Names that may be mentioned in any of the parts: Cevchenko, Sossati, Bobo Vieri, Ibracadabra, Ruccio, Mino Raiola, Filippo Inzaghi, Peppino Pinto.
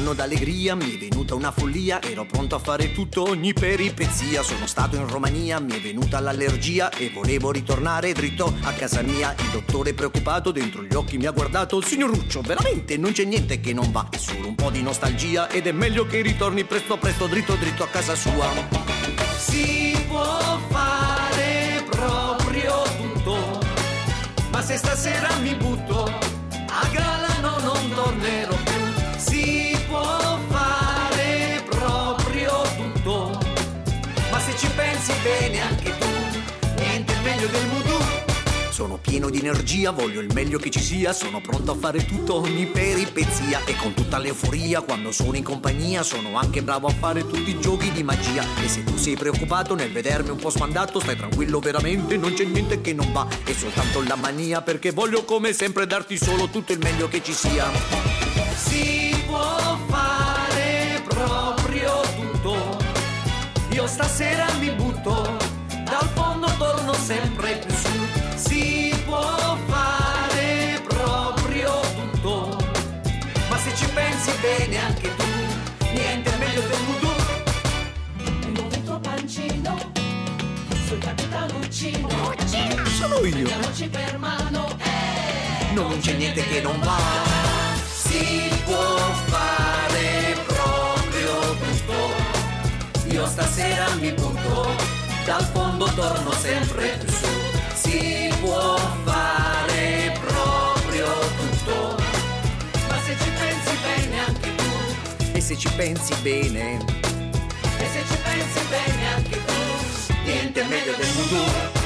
anno d'allegria, mi è venuta una follia, ero pronto a fare tutto, ogni peripezia. Sono stato in Romania, mi è venuta l'allergia e volevo ritornare dritto a casa mia. Il dottore preoccupato dentro gli occhi mi ha guardato: signor Ruccio, veramente non c'è niente che non va, è solo un po' di nostalgia ed è meglio che ritorni presto presto dritto dritto a casa sua. Si può fare proprio tutto, ma se stasera mi butto a galla non tornerò più. Si può fare proprio tutto, ma se ci pensi bene anche tu, niente meglio del voodoo. Sono pieno di energia, voglio il meglio che ci sia, sono pronto a fare tutto, ogni peripezia, e con tutta l'euforia quando sono in compagnia sono anche bravo a fare tutti i giochi di magia. E se tu sei preoccupato nel vedermi un po' smandato, stai tranquillo, veramente non c'è niente che non va, è soltanto la mania, perché voglio come sempre darti solo tutto il meglio che ci sia. Si può fare proprio tutto, io stasera mi butto, dal fondo torno sempre più su. Si può fare proprio tutto, ma se ci pensi bene anche tu, niente è meglio del voodoo. Il momento pancino, sul capitaluccino, sono io, prendiamoci per mano, non c'è niente che non va. Si può fare proprio tutto, io stasera mi butto, dal fondo torno sempre più su. Si può fare proprio tutto, ma se ci pensi bene anche tu, e se ci pensi bene, e se ci pensi bene anche tu, niente è meglio del voodoo.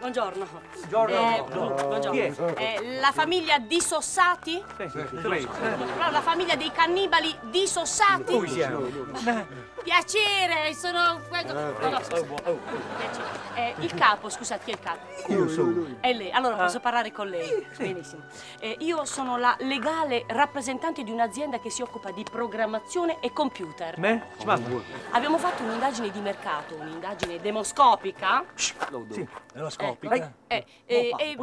Buongiorno. Buongiorno. Buongiorno. La famiglia di Sossati? No, la famiglia dei cannibali di Sossati? Piacere, sono... il capo, scusate, chi è il capo? Io sono. È lei, allora posso parlare con lei? Benissimo. Io sono la legale rappresentante di un'azienda che si occupa di programmazione e computer. Abbiamo fatto un'indagine di mercato, un'indagine demoscopica. Sì, demoscopica. E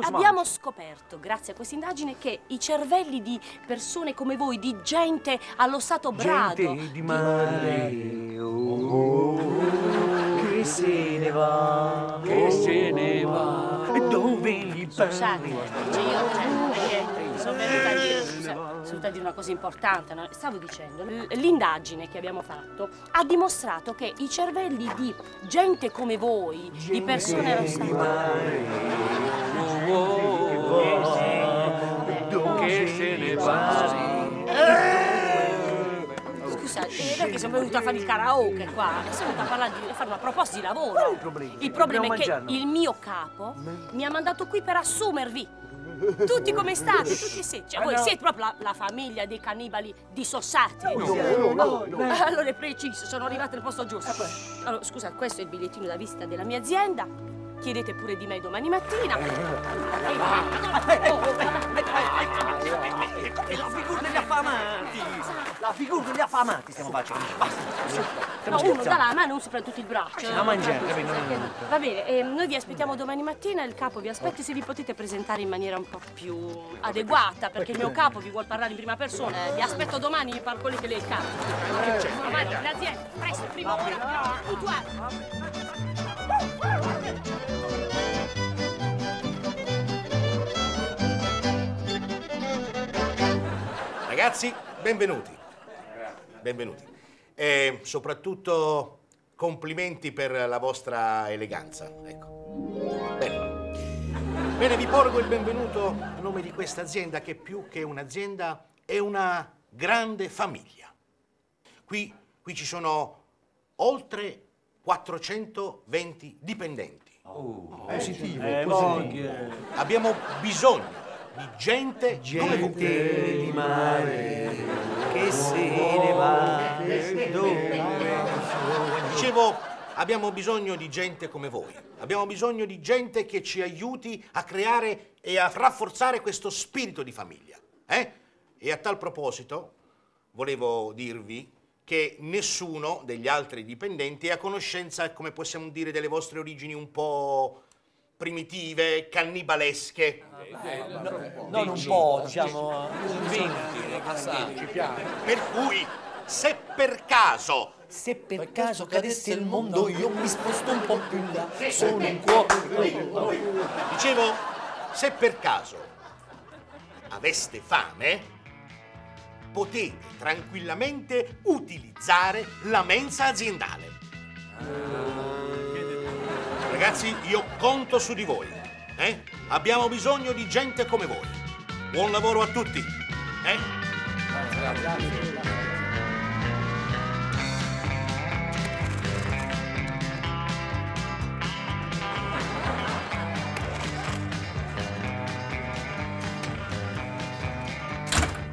abbiamo scoperto, grazie a questa indagine, che i cervelli di persone come voi, di gente allo stato brado... Gente di mare, che se ne va, che se ne va, dove gli pare. Scusate, io sono venuta a dire, una cosa importante, no? Stavo dicendo, l'indagine che abbiamo fatto ha dimostrato che i cervelli di gente come voi, gente di persone allo stato brado, che se ne va. Scusate, che sono venuta a fare il karaoke qua, sono venuta a parlare di fare una proposta di lavoro. Qual è il problema? Il problema è che il mio capo mi ha mandato qui per assumervi. Tutti come state, tutti e sei. Cioè, voi siete proprio la famiglia dei cannibali di Sossati. No. Allora è preciso, sono arrivata al posto giusto. Allora, scusa, questo è il bigliettino da visita della mia azienda. Chiedete pure di me domani mattina. La figura degli affamati! La figura degli affamati stiamo facendo! No, uno dà la mano, uno sopra tutto il braccio. La mangiata, va bene, noi vi aspettiamo domani mattina, il capo vi aspetta, se vi potete presentare in maniera un po' più adeguata, perché il mio capo vi vuol parlare in prima persona. Vi aspetto domani, vi parlo con lei che lei è il capo. Avanti, l'azienda, presto, prima ora, puntuale. Ragazzi, benvenuti. Benvenuti. E soprattutto complimenti per la vostra eleganza, ecco. Bene. Bene, vi porgo il benvenuto a nome di questa azienda che più che un'azienda è una grande famiglia. Qui ci sono oltre 420 dipendenti. Oh, positivo, positivo. Abbiamo bisogno di gente di mare che se ne va dove. Dicevo, abbiamo bisogno di gente come voi. Abbiamo bisogno di gente che ci aiuti a creare e a rafforzare questo spirito di famiglia. E a tal proposito volevo dirvi che nessuno degli altri dipendenti è a conoscenza, come possiamo dire, delle vostre origini un po' primitive, cannibalesche. Non un po', diciamo, convinti. Per cui, se per caso cadesse il mondo, io mi sposto un po' più in là, sono un cuore. Dicevo, se per caso aveste fame, potete tranquillamente utilizzare la mensa aziendale. Ragazzi, io conto su di voi. Abbiamo bisogno di gente come voi. Buon lavoro a tutti. Grazie.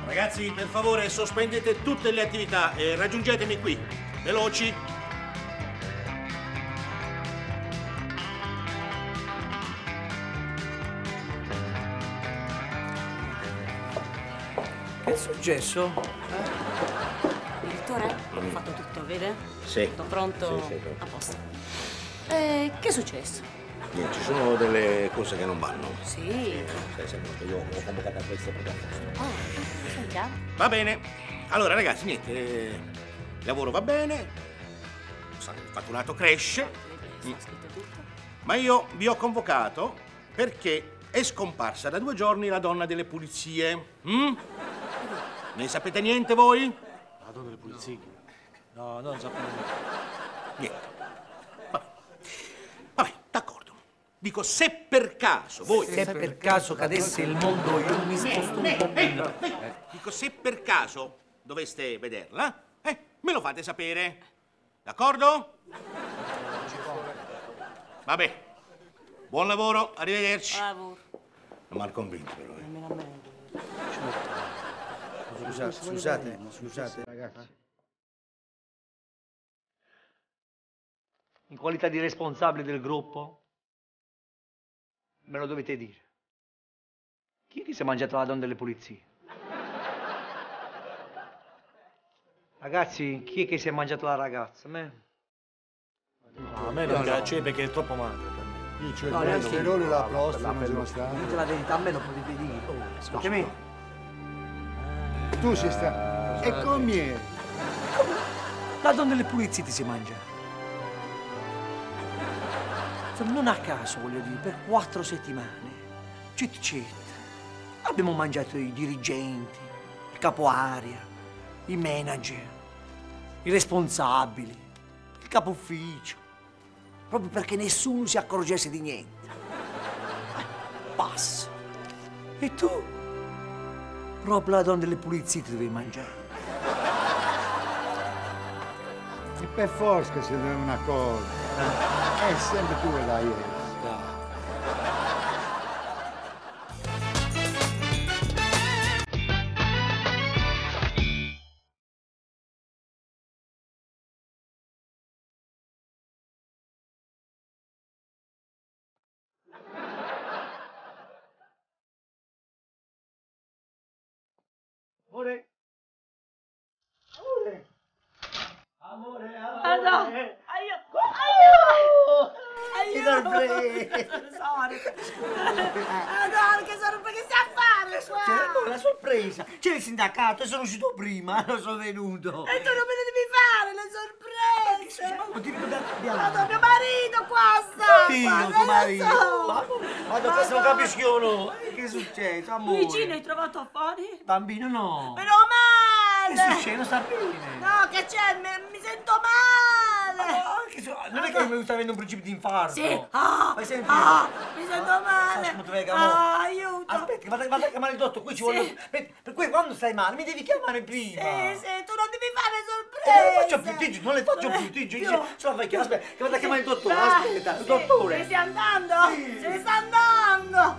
Ragazzi, per favore, sospendete tutte le attività e raggiungetemi qui. Veloci! Che è successo? Direttore, ho fatto tutto, vede? Sì. Tutto pronto, sì. A posto. Che è successo? Ci sono delle cose che non vanno. Sì. Io ho convocato a questo per questo. Senta. Va bene. Allora, ragazzi, niente. Il lavoro va bene. Il fatturato cresce. Ma io vi ho convocato perché è scomparsa da 2 giorni la donna delle pulizie. Ne sapete niente voi? La donna delle pulizie? No, non sappiamo niente. Niente. Vabbè, d'accordo. Dico, se per caso voi... Se per caso cadesse il mondo, io mi sposto un po'. Dico, se per caso doveste vederla, me lo fate sapere. D'accordo? Vabbè. Buon lavoro, arrivederci. Buon lavoro. Non m'ha convinto, però. Scusate, ragazzi. In qualità di responsabile del gruppo, me lo dovete dire. Chi è che si è mangiato la donna delle pulizie? Ragazzi, chi è che si è mangiato la ragazza? Me? No, a me non piace, perché è troppo male per me. Io, cioè, no, il pesterolo e la prossima non sono stati. Dite la verità, a me non potete dire. Perché me? Tu sei stato. E come? La donna delle pulizie ti si mangia. Non a caso, voglio dire, per 4 settimane, abbiamo mangiato i dirigenti, il capo area, i manager, i responsabili, il capo ufficio, proprio perché nessuno si accorgesse di niente. Passa. E tu? Proprio la donna delle pulizie ti dovevi mangiare. E per forza che se ne è una cosa. È sempre tu e la ieri. Amore. Che stai a fare? C'era una sorpresa. C'era il sindacato e sono uscito prima. Sono venuto. E tu non me la devi fare, la sorpresa. dice? Ma ti vedo da piano. Mio marito qua! Dio, tuo marito! Ma questo non capisci io no! Che succede, amore? Luigino hai trovato fuori? Bambino no! Meno male! Che succede? Non sta bene! No, che c'è? Mi sento male! Non è che mi sta avendo un principio di infarto! Sì! Ah! Mi sento male! Aiuto! Aspetta, vado a chiamare il dottore, qui ci vuole... Per cui quando stai male mi devi chiamare prima! Sì, tu non devi fare sorprese! Non le faccio più, solo fai chiamare, aspetta, che vado a chiamare il dottore, aspetta, il dottore! Se ne sta andando! Se ne sta andando!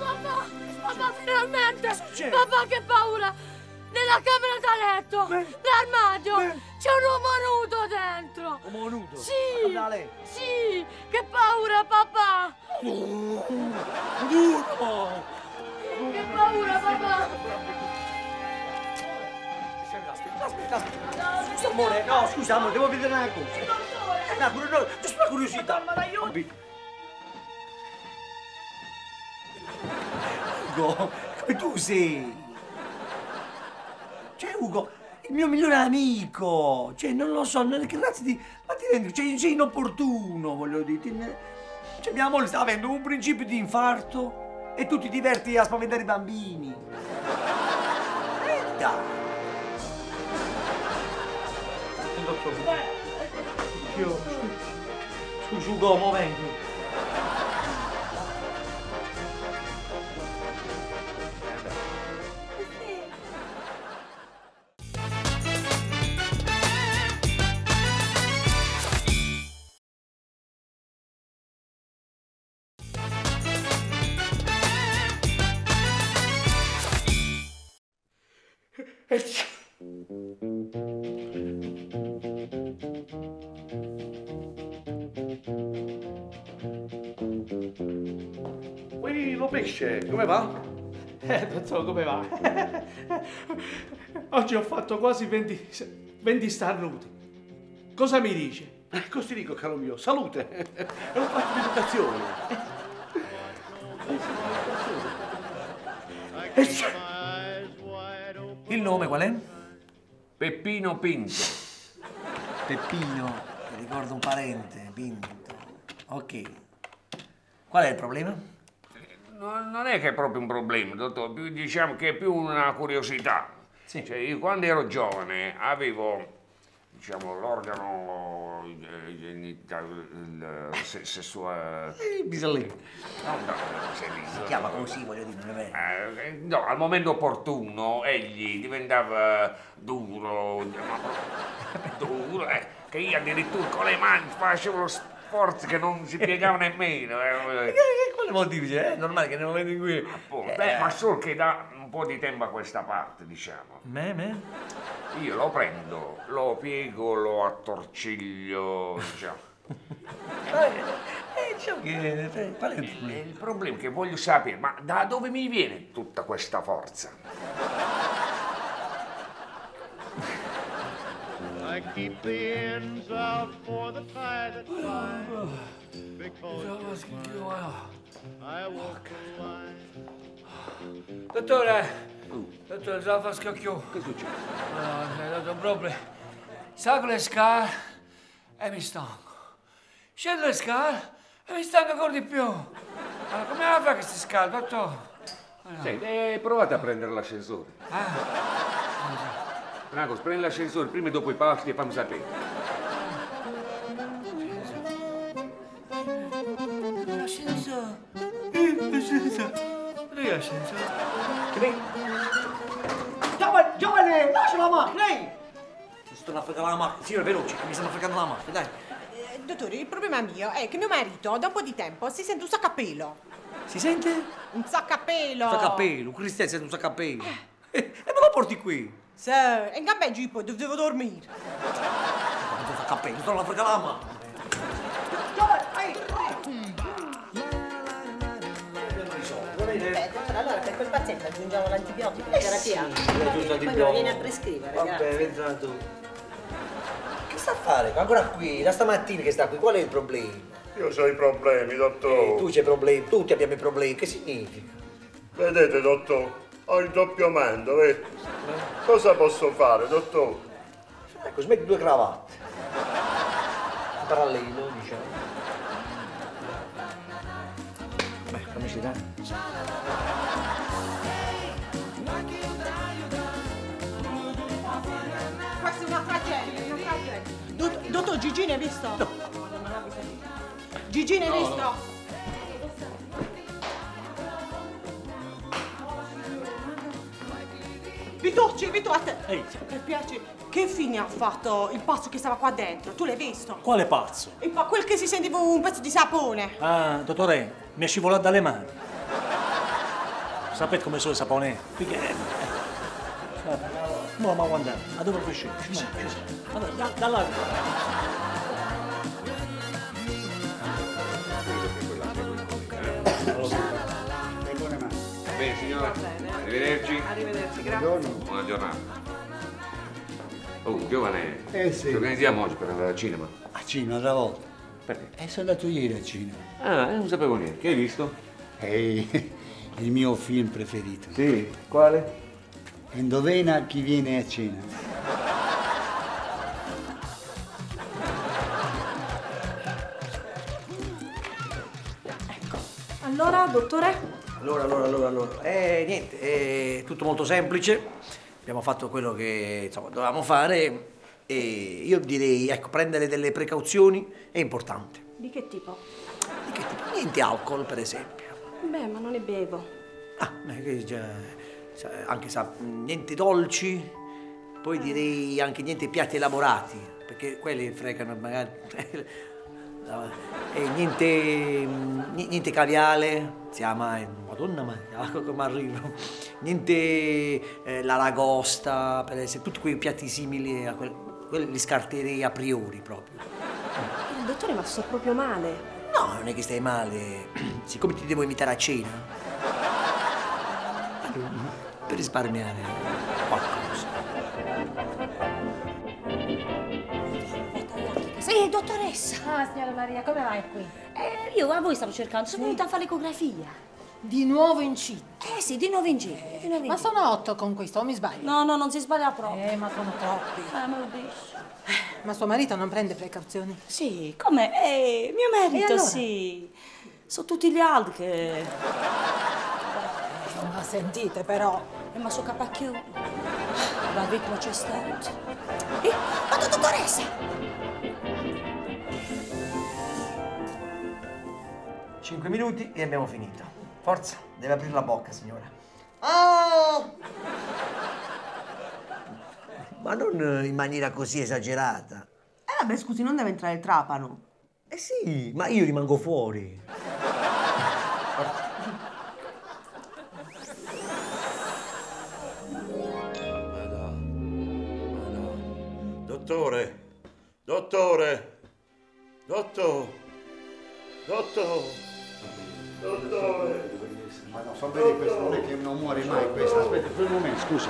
Papà, finalmente! Che succede? Papà, che paura! Nella camera da letto, l'armadio, c'è un uomo nudo dentro! Uomo nudo? Sì! Sì! Che paura, papà! Duro! Che paura, papà! Aspetta! Scusa, amore, no, scusa, amore, devo vedere una cosa! Il dottore! No, pure no, giusto una curiosità! Mamma, d'aiuto! Ugo, come tu sei? Cioè, Ugo, il mio migliore amico! Cioè, non lo so, che razza di... Ma ti rendi? Cioè, sei inopportuno, voglio dire. Cioè, mia moglie sta avendo un principio di infarto e tu ti diverti a spaventare i bambini. Dai! Scusa, Ugo, mo vengo. Ehi, lo pesce, come va? Non so come va. Oggi ho fatto quasi 20 starnuti. Cosa mi dice? Cosa ti dico, caro mio? Salute! È un fatto di educazione. Il nome qual è? Peppino Pinto. Peppino, mi ricordo un parente, Pinto. Ok. Qual è il problema? Non è che è proprio un problema, dottore, diciamo che è più una curiosità. Sì. Cioè, io quando ero giovane avevo, diciamo, l'organo genitale sessuale... Bisogna... Si chiama così, voglio dire, non è vero. No, al momento opportuno egli diventava duro, duro, che io addirittura con le mani facevo lo sforzo che non si piegava nemmeno. Quale motivo c'è? È normale che nel momento in cui... Beh, ma solo che da un po' di tempo a questa parte, diciamo. Io lo prendo, lo piego, lo attorciglio, diciamo. Il problema è che voglio sapere, ma da dove mi viene tutta questa forza? I keep the ends out for the tide that flies because it's mine. I walk the line. Dottore, già fa scacchio. Che succede? Mi hai dato un problema. Salgo le scale e mi stanco. Scendo le scale e mi stanco ancora di più. Allora, come la fa queste scale, dottore? Senti, provate a prendere l'ascensore. Nagos, prendi l'ascensore prima e dopo i passi e fammi sapere. L'ascensore. L'ascensore. Giovane, lascia la macchina, lei! Ti stanno affregando la macchina. Signore, veloce, mi stanno affregando la macchina, dai. Dottore, il problema mio è che mio marito, da un po' di tempo, si sente un sacco a pelo. Si sente? Un sacco a pelo. Un sacco a pelo, Cristian sente un sacco a pelo. E me lo porti qui? Sì, e in cambio Gippo, devo dormire. Non ti fa capello, non la frega la mano. Allora, per quel paziente aggiungiamo l'antibiotico, la terapia. Poi lo viene a prescrivere, grazie. Vabbè, entra tu. Che sta a fare? Ancora qui, da stamattina che sta qui, qual è il problema? Io so i problemi, dottore. Tu c'hai problemi, tutti abbiamo i problemi, che significa? Vedete, dottore? Ho il doppio mento, vedi? Cosa posso fare, dottore? Ecco, smetti due cravatte. In parallelo, diciamo. Beh, come si dà? Questa è una tragedia, una tragedia. Dottor Gigi ne hai visto? No. Gigi ne hai visto? No. Vittor, a te. Ehi. Per piacere, che fine ha fatto il pazzo che stava qua dentro? Tu l'hai visto? Quale pazzo? Quel che si sentiva un pezzo di sapone. Ah, dottore, mi è scivolato dalle mani. Sapete come sono i sapone? No, ma guarda, a dove puoi scendere? Ci sei, ci dall'altro. Bene signora, arrivederci. Arrivederci, grazie. Buongiorno. Buona giornata. Oh, giovane, sì. Ci organizziamo oggi per andare al cinema. A cinema, una volta? Perché? Sono andato ieri al cinema. Ah, non sapevo niente. Che hai visto? Il mio film preferito. Sì? Quale? Indovina chi viene a cena. Ecco. Allora, dottore? Allora. Niente, è tutto molto semplice. Abbiamo fatto quello che insomma, dovevamo fare e io direi, ecco, prendere delle precauzioni è importante. Di che tipo? Di che tipo? Niente alcol, per esempio. Beh, ma non ne bevo. Ah, anche niente dolci, poi direi anche niente piatti elaborati, perché quelli fregano magari... E niente caviale, si ama, madonna ma arrivo, niente la lagosta, per esempio, tutti quei piatti simili a quelli li scarterei a priori proprio. Il dottore, ma sto proprio male. No, non è che stai male, siccome ti devo invitare a cena, per risparmiare qualcosa. Dottoressa! Ah, signora Maria, come vai qui? Io a voi stavo cercando, sono venuta a fare l'ecografia. Di nuovo in C? Eh sì, di nuovo in C. Ma sono 8 con questo, o mi sbaglio? No, no, non si sbaglia proprio. Ma sono troppi. Ma lo dici. Ma suo marito non prende precauzioni? Sì, come? Mio marito allora? Sì. Sono tutti gli altri che... Ma sentite però. Ma sono capacchio. La vittima c'è stata. Ma dottoressa! 5 minuti e abbiamo finito. Forza, deve aprire la bocca, signora. Oh! Ma non in maniera così esagerata. Vabbè, scusi, non deve entrare il trapano. Eh sì, ma io rimango fuori. Forza. Madonna. Dottore! Dottore! Ma no, so bene questo, non è che non muore mai questo. Aspetta, per un momento, scusa.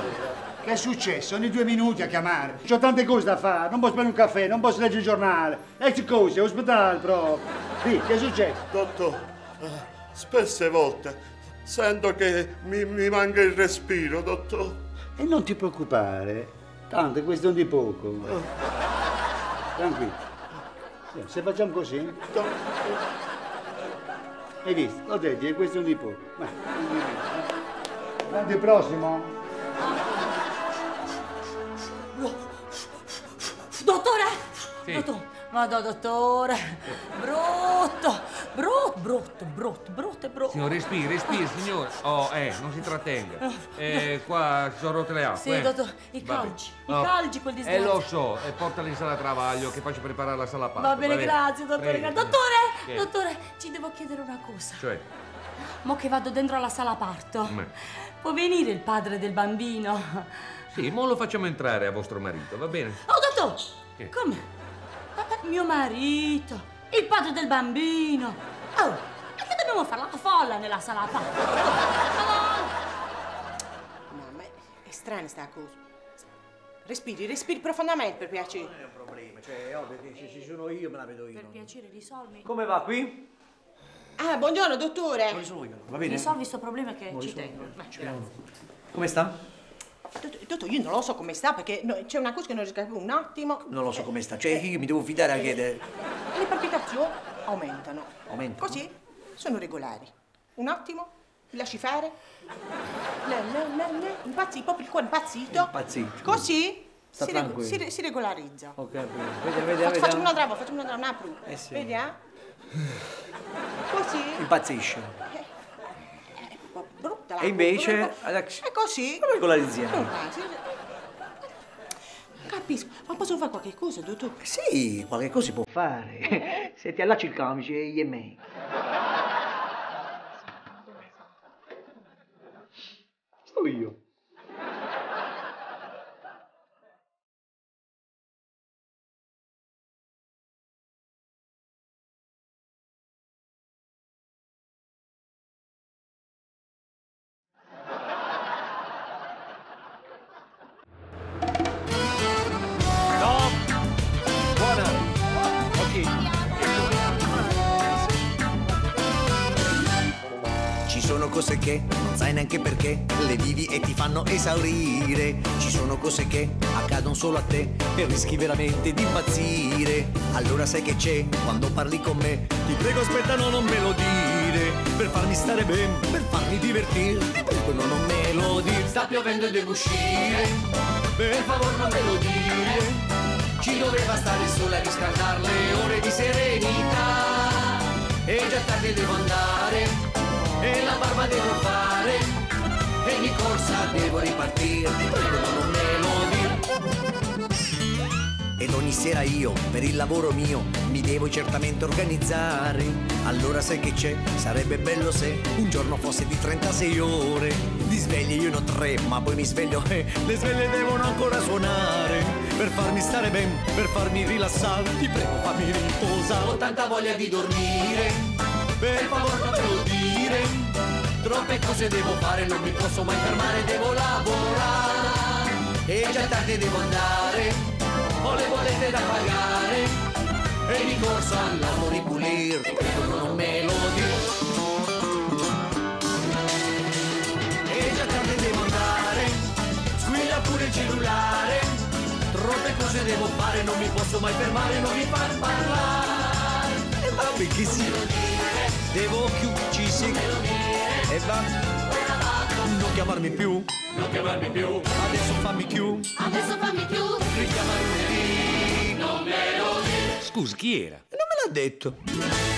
Che è successo? Ogni 2 minuti a chiamare. C'ho tante cose da fare, non posso prendere un caffè, non posso leggere il giornale. Ecco cose, ospedale proprio. Sì, che è successo? Dottore, spesse volte sento che mi manca il respiro, dottore. E non ti preoccupare, tanto è questione di poco. Tranquillo. Se facciamo così... Hai visto? L'ho detto, è questione di poco. L'anno prossimo? Dottore! Sì. Dottore! Vado, dottore! Brutto! Signor, respiri, signor. Oh, non si trattenga. Qua sono rotte le acque. Sì, dottore, i calci quel disegno. Lo so, portali in sala travaglio che faccio preparare la sala pasta. Va bene, grazie, dottore. Dottore, ci devo chiedere una cosa. Cioè? Mo che vado dentro alla sala parto, può venire il padre del bambino? Sì, mo lo facciamo entrare a vostro marito, va bene? Oh, dottore! Come? Mio marito, il padre del bambino. Oh, e che dobbiamo fare? La folla nella sala parto? No, ma è strana sta cosa. Respiri profondamente, per piacere. Non è un problema, cioè, ovvio che ci sono io, me la vedo io. Per piacere, risolvi. Come va qui? Ah, buongiorno, dottore. Risolvi questo problema che ci tengo. Come sta? Tutto io non lo so come sta, perché c'è una cosa che non riesco a capire un attimo. Non lo so come sta, cioè io mi devo fidare a che... Le palpitazioni aumentano. Aumentano? Così sono regolari. Un attimo, mi lasci fare. Impazzito, proprio il cuore impazzito. Impazzito. Così... Si regolarizza. Ok, vedi. Facciamo una trava, apro. Eh sì. Vedi, eh? Così. Impazzisce. È brutta la. E invece... È così. Regolarizziamo. Capisco. Ma posso fare qualche cosa, dottore? Sì, qualche cosa si può fare. Se ti allacci il camice, gli è meglio. Sto io. Cose che non sai neanche perché le vivi e ti fanno esaurire. Ci sono cose che accadono solo a te e rischi veramente di impazzire. Allora sai che c'è quando parli con me. Ti prego aspetta, no, non me lo dire. Per farmi stare bene, per farmi divertire. Ti prego, no, non me lo dire. Sta piovendo e devo uscire. Per favore non me lo dire. Ci doveva stare il sole a riscaldar le ore di serenità. E già tardi devo andare. E la barba devo fare, e di corsa devo ripartire, ti prego non me lo dire. Ed ogni sera io, per il lavoro mio, mi devo certamente organizzare. Allora sai che c'è, sarebbe bello se un giorno fosse di 36 ore. Di sveglie io ne ho 3, ma poi mi sveglio e le sveglie devono ancora suonare. Per farmi stare bene, per farmi rilassare, ti prego fammi riposare. Ho tanta voglia di dormire, per favore non me lo dire. Troppe cose devo fare, non mi posso mai fermare, devo lavorare. E già tardi devo andare, ho le bollette da pagare. E di corso all'amo ripulire, ti prego non me lo dire. E già tardi devo andare, squilla pure il cellulare. Troppe cose devo fare, non mi posso mai fermare, non mi far parlare. E va benissimo. Devo chiudersi e va, non chiamarmi più, non chiamarmi più, adesso fammi più, richiamarmi, non me lo dire. Scusi, chi era? Non me l'ha detto.